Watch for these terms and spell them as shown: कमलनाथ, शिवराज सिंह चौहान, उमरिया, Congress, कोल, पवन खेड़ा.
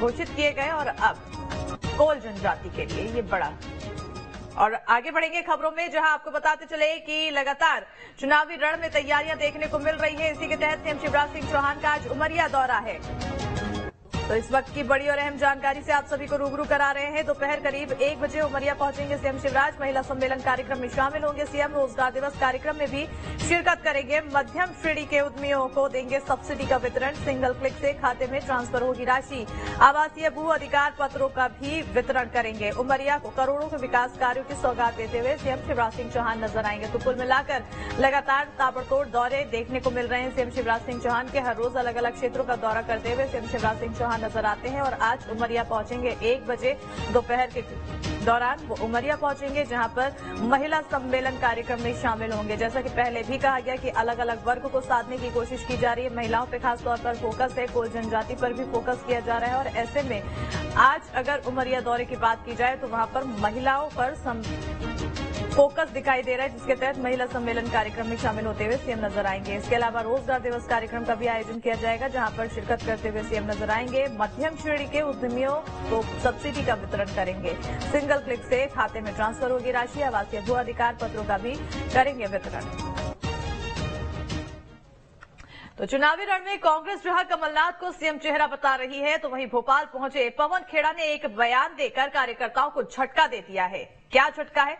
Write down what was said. घोषित किए गए और अब कोल जनजाति के लिए ये बड़ा। और आगे बढ़ेंगे खबरों में, जहां आपको बताते चले कि लगातार चुनावी रण में तैयारियां देखने को मिल रही है। इसी के तहत सीएम शिवराज सिंह चौहान का आज उमरिया दौरा है, तो इस वक्त की बड़ी और अहम जानकारी से आप सभी को रूबरू करा रहे हैं। दोपहर करीब 1 बजे उमरिया पहुंचेंगे सीएम शिवराज। महिला सम्मेलन कार्यक्रम में शामिल होंगे सीएम। रोजगार दिवस कार्यक्रम में भी शिरकत करेंगे। मध्यम श्रेणी के उद्यमियों को देंगे सब्सिडी का वितरण, सिंगल क्लिक से खाते में ट्रांसफर होगी राशि। आवासीय भू अधिकार पत्रों का भी वितरण करेंगे। उमरिया को करोड़ों के विकास कार्यों की सौगात देते हुए सीएम शिवराज सिंह चौहान नजर आएंगे। तो कुल मिलाकर लगातार ताबड़तोड़ दौरे देखने को मिल रहे हैं। सीएम शिवराज सिंह चौहान के हर रोज अलग अलग क्षेत्रों का दौरा करते हुए सीएम शिवराज सिंह चौहान नजर आते हैं। और आज उमरिया पहुंचेंगे 1 बजे दोपहर के दौरान वो उमरिया पहुंचेंगे, जहां पर महिला सम्मेलन कार्यक्रम में शामिल होंगे। जैसा कि पहले भी कहा गया कि अलग अलग वर्ग को साधने की कोशिश की जा रही है, महिलाओं पे खासतौर पर फोकस है, कोल जनजाति पर भी फोकस किया जा रहा है। और ऐसे में आज अगर उमरिया दौरे की बात की जाए तो वहां पर महिलाओं पर फोकस दिखाई दे रहा है, जिसके तहत महिला सम्मेलन कार्यक्रम में शामिल होते हुए सीएम नजर आएंगे। इसके अलावा रोजगार दिवस कार्यक्रम का भी आयोजन किया जाएगा, जहां पर शिरकत करते हुए सीएम नजर आएंगे। मध्यम श्रेणी के उद्यमियों को सब्सिडी का वितरण करेंगे, सिंगल क्लिक से खाते में ट्रांसफर होगी राशि। आवासीय भू अधिकार पत्रों का भी करेंगे वितरण। तो चुनावी रण में कांग्रेस जहां कमलनाथ को सीएम चेहरा बता रही है, तो वहीं भोपाल पहुंचे पवन खेड़ा ने एक बयान देकर कार्यकर्ताओं को झटका दे दिया है। क्या झटका है?